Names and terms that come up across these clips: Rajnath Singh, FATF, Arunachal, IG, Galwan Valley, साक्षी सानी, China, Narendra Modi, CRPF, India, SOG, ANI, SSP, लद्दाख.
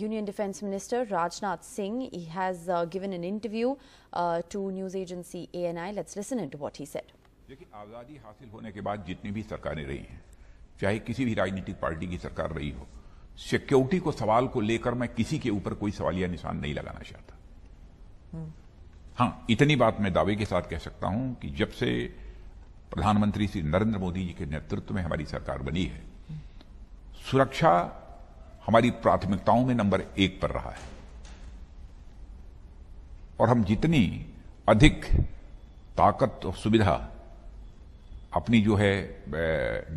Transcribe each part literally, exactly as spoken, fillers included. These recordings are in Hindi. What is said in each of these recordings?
Union Defence Minister Rajnath Singh, he has uh, given an interview uh, to news agency A N I. Let's listen into what he said. देखिए, आज़ादी हासिल होने के बाद जितनी भी सरकारें रही हैं, चाहे किसी भी राजनीतिक पार्टी की सरकार रही हो, सिक्योरिटी को सवाल को लेकर मैं किसी के ऊपर कोई सवालिया निशान नहीं लगाना चाहता। हाँ, इतनी बात मैं दावे के साथ कह सकता हूं कि जब से प्रधानमंत्री श्री नरेंद्र मोदी जी के नेतृत्व में हमारी सरकार बनी है, सुरक्षा हमारी प्राथमिकताओं में नंबर एक पर रहा है और हम जितनी अधिक ताकत और सुविधा अपनी जो है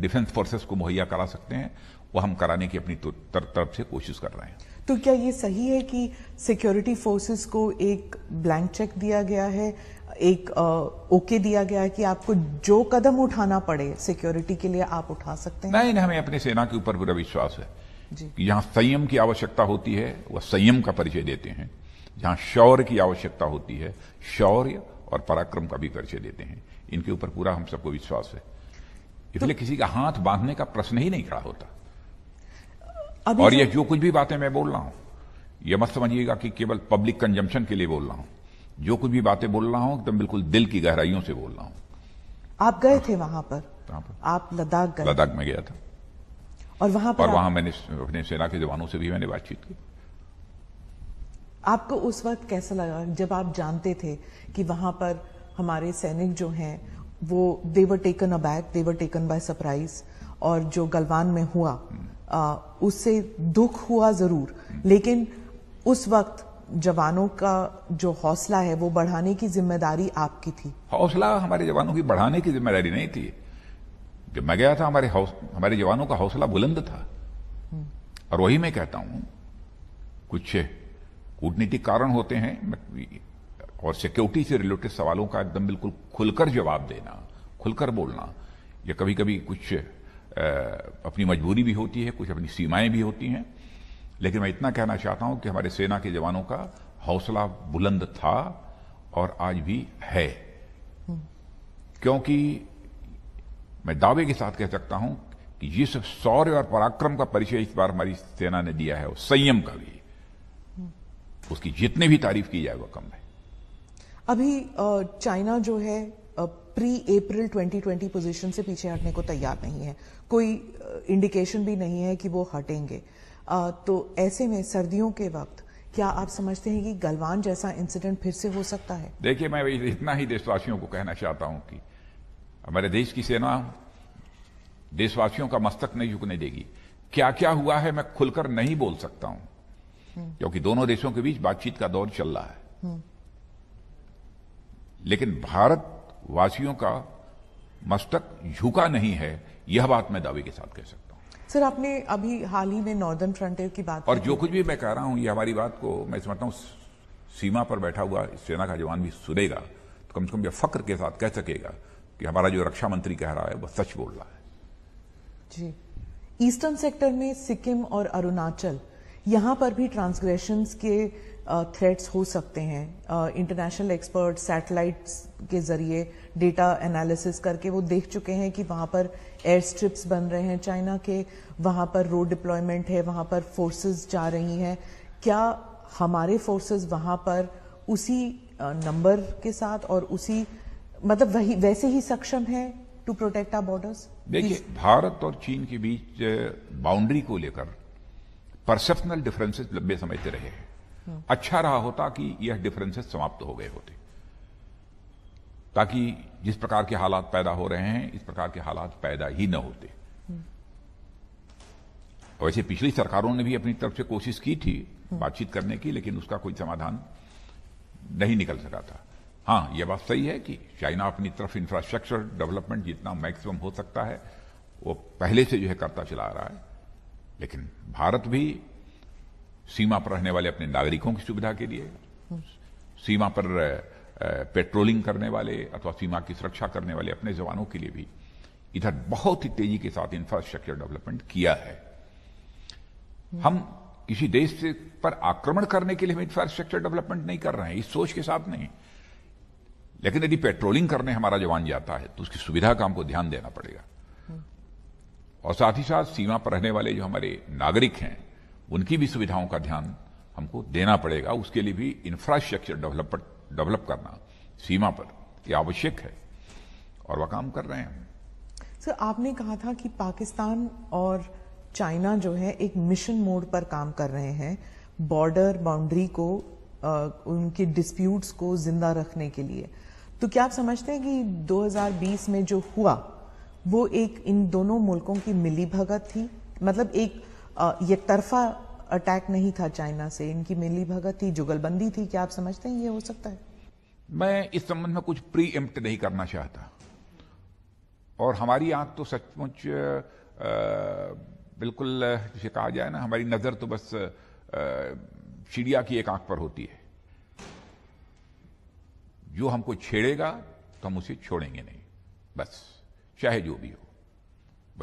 डिफेंस फोर्सेस को मुहैया करा सकते हैं, वो हम कराने की अपनी तरफ से कोशिश कर रहे हैं। तो क्या ये सही है कि सिक्योरिटी फोर्सेस को एक ब्लैंक चेक दिया गया है, एक ओके दिया गया है कि आपको जो कदम उठाना पड़े सिक्योरिटी के लिए आप उठा सकते हैं? नहीं, नहीं, हमें अपनी सेना के ऊपर पूरा विश्वास है कि जहां संयम की आवश्यकता होती है वह संयम का परिचय देते हैं, जहां शौर्य की आवश्यकता होती है शौर्य और पराक्रम का भी परिचय देते हैं। इनके ऊपर पूरा हम सबको विश्वास है, इसलिए तो किसी का हाथ बांधने का प्रश्न ही नहीं खड़ा होता। और यह जो कुछ भी बातें मैं बोल रहा हूं, यह मत समझिएगा कि केवल पब्लिक कंजम्पशन के लिए बोल रहा हूं। जो कुछ भी बातें बोल रहा हूं एकदम बिल्कुल दिल की गहराइयों से बोल रहा हूं। आप गए थे वहां पर, आप लद्दाख गए? लद्दाख में गया था और वहां पर और वहां मैंने अपने सेना के जवानों से भी मैंने बातचीत की। आपको उस वक्त कैसा लगा जब आप जानते थे कि वहां पर हमारे सैनिक जो हैं वो they were taken aback, they were taken by surprise, और जो गलवान में हुआ आ, उससे दुख हुआ जरूर, लेकिन उस वक्त जवानों का जो हौसला है वो बढ़ाने की जिम्मेदारी आपकी थी। हौसला हमारे जवानों की बढ़ाने की जिम्मेदारी नहीं थी। जब मैं गया था हमारे हमारे जवानों का हौसला बुलंद था और वही मैं कहता हूं कुछ कूटनीतिक कारण होते हैं और सिक्योरिटी से रिलेटेड सवालों का एकदम बिल्कुल खुलकर जवाब देना, खुलकर बोलना, या कभी कभी कुछ अपनी मजबूरी भी होती है, कुछ अपनी सीमाएं भी होती हैं, लेकिन मैं इतना कहना चाहता हूं कि हमारे सेना के जवानों का हौसला बुलंद था और आज भी है, क्योंकि मैं दावे के साथ कह सकता हूं कि जिस शौर्य और पराक्रम का परिचय इस बार हमारी सेना ने दिया है और संयम का भी, उसकी जितनी भी तारीफ की जाए वह कम है। अभी चाइना जो है pre April twenty twenty position से पीछे हटने को तैयार नहीं है, कोई इंडिकेशन भी नहीं है कि वो हटेंगे। तो ऐसे में सर्दियों के वक्त क्या आप समझते हैं कि गलवान जैसा इंसिडेंट फिर से हो सकता है? देखिए, मैं इतना ही देशवासियों को कहना चाहता हूं कि हमारे देश की सेना देशवासियों का मस्तक नहीं झुकने देगी। क्या क्या हुआ है मैं खुलकर नहीं बोल सकता हूं क्योंकि दोनों देशों के बीच बातचीत का दौर चल रहा है, लेकिन भारतवासियों का मस्तक झुका नहीं है, यह बात मैं दावे के साथ कह सकता हूं। सर, आपने अभी हाल ही में नॉर्दर्न फ्रंटियर की बात और जो कुछ भी मैं कह रहा हूं, ये हमारी बात को मैं समझता हूं सीमा पर बैठा हुआ सेना का जवान भी सुनेगा तो कम से कम यह फक्र के साथ कह सकेगा कि हमारा जो रक्षा मंत्री कह रहा है वह सच बोल रहा है। जी, ईस्टर्न सेक्टर में सिक्किम और अरुणाचल, यहाँ पर भी ट्रांसग्रेशंस के थ्रेट्स हो सकते हैं। इंटरनेशनल एक्सपर्ट सैटेलाइट्स के जरिए डेटा एनालिसिस करके वो देख चुके हैं कि वहाँ पर एयर स्ट्रिप्स बन रहे हैं चाइना के, वहाँ पर रोड डिप्लॉयमेंट है, वहाँ पर फोर्सेस जा रही हैं। क्या हमारे फोर्सेस वहाँ पर उसी नंबर के साथ और उसी मतलब वही वैसे ही सक्षम है टू प्रोटेक्ट आवर बॉर्डर्स? देखिए, भारत और चीन के बीच बाउंड्री को लेकर परसेप्शनल डिफरेंसेस लंबे समय से रहे हैं। अच्छा रहा होता कि यह डिफरेंसेस समाप्त हो गए होते, ताकि जिस प्रकार के हालात पैदा हो रहे हैं इस प्रकार के हालात पैदा ही न होते। वैसे पिछली सरकारों ने भी अपनी तरफ से कोशिश की थी बातचीत करने की, लेकिन उसका कोई समाधान नहीं निकल सका था। हाँ, यह बात सही है कि चाइना अपनी तरफ इंफ्रास्ट्रक्चर डेवलपमेंट जितना मैक्सिमम हो सकता है वो पहले से जो है करता चला रहा है, लेकिन भारत भी सीमा पर रहने वाले अपने नागरिकों की सुविधा के लिए, सीमा पर पेट्रोलिंग करने वाले अथवा सीमा की सुरक्षा करने वाले अपने जवानों के लिए भी इधर बहुत ही तेजी के साथ इंफ्रास्ट्रक्चर डेवलपमेंट किया है। हम किसी देश से पर आक्रमण करने के लिए हम इंफ्रास्ट्रक्चर डेवलपमेंट नहीं कर रहे हैं, इस सोच के साथ नहीं, लेकिन यदि पेट्रोलिंग करने हमारा जवान जाता है तो उसकी सुविधा का हमको ध्यान देना पड़ेगा और साथ ही साथ सीमा पर रहने वाले जो हमारे नागरिक हैं उनकी भी सुविधाओं का ध्यान हमको देना पड़ेगा। उसके लिए भी इंफ्रास्ट्रक्चर डेवलप डेवलप करना सीमा पर यह आवश्यक है और वह काम कर रहे हैं। सर, आपने कहा था कि पाकिस्तान और चाइना जो है एक मिशन मोड पर काम कर रहे हैं बॉर्डर बाउंड्री को आ, उनके डिस्प्यूट्स को जिंदा रखने के लिए। तो क्या आप समझते हैं कि दो हज़ार बीस में जो हुआ वो एक इन दोनों मुल्कों की मिलीभगत थी, मतलब एक एक तरफा अटैक नहीं था चाइना से, इनकी मिलीभगत थी, जुगलबंदी थी? क्या आप समझते हैं ये हो सकता है? मैं इस संबंध में कुछ प्रीएम्प्ट नहीं करना चाहता और हमारी आंख तो सचमुच बिल्कुल, जिसे कहा जाए ना, हमारी नजर तो बस चिड़िया की एक आंख पर होती है। जो हमको छेड़ेगा तो हम उसे छोड़ेंगे नहीं, बस, चाहे जो भी हो।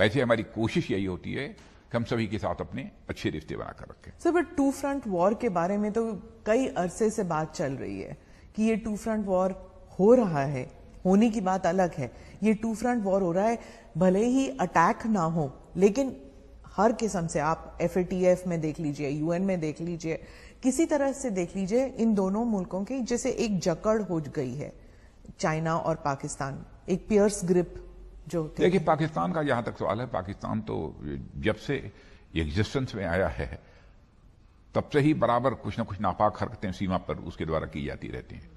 वैसे हमारी कोशिश यही होती है कि हम सभी के साथ अपने अच्छे रिश्ते बनाकर रखें। Sir, but two front war के बारे में तो कई अरसे से बात चल रही है कि ये टू फ्रंट वॉर हो रहा है, होने की बात अलग है, ये टू फ्रंट वॉर हो रहा है, भले ही अटैक ना हो लेकिन हर किस्म से, आप एफ ए टी एफ में देख लीजिए, यू एन में देख लीजिए, किसी तरह से देख लीजिए, इन दोनों मुल्कों की जैसे एक जकड़ हो गई है चाइना और पाकिस्तान, एक पियर्स ग्रिप जो। देखिए, पाकिस्तान का जहां तक सवाल है, पाकिस्तान तो जब से एग्जिस्टेंस में आया है तब से ही बराबर कुछ ना कुछ नापाक हरकतें सीमा पर उसके द्वारा की जाती रहती हैं।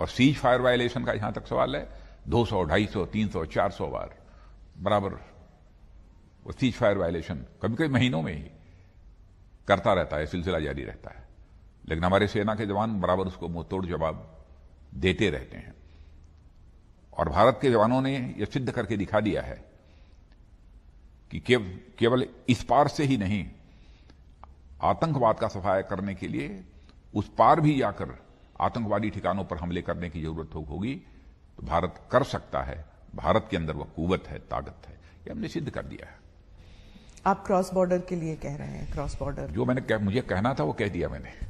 और सीज फायर वायलेशन का जहां तक सवाल है, दो सौ, ढाई सौ, तीन सौ, चार सौ बार बराबर वो सीज फायर वायलेशन कभी कभी महीनों में ही करता रहता है, सिलसिला जारी रहता है, लेकिन हमारे सेना के जवान बराबर उसको मुंह तोड़ जवाब देते रहते हैं। और भारत के जवानों ने यह सिद्ध करके दिखा दिया है कि केवल इस पार से ही नहीं, आतंकवाद का सफाया करने के लिए उस पार भी जाकर आतंकवादी ठिकानों पर हमले करने की जरूरत होगी तो भारत कर सकता है। भारत के अंदर वह कुवत है, ताकत है, ये हमने सिद्ध कर दिया है। आप क्रॉस बॉर्डर के लिए कह रहे हैं? क्रॉस बॉर्डर जो मैंने कह, मुझे कहना था वो कह दिया मैंने।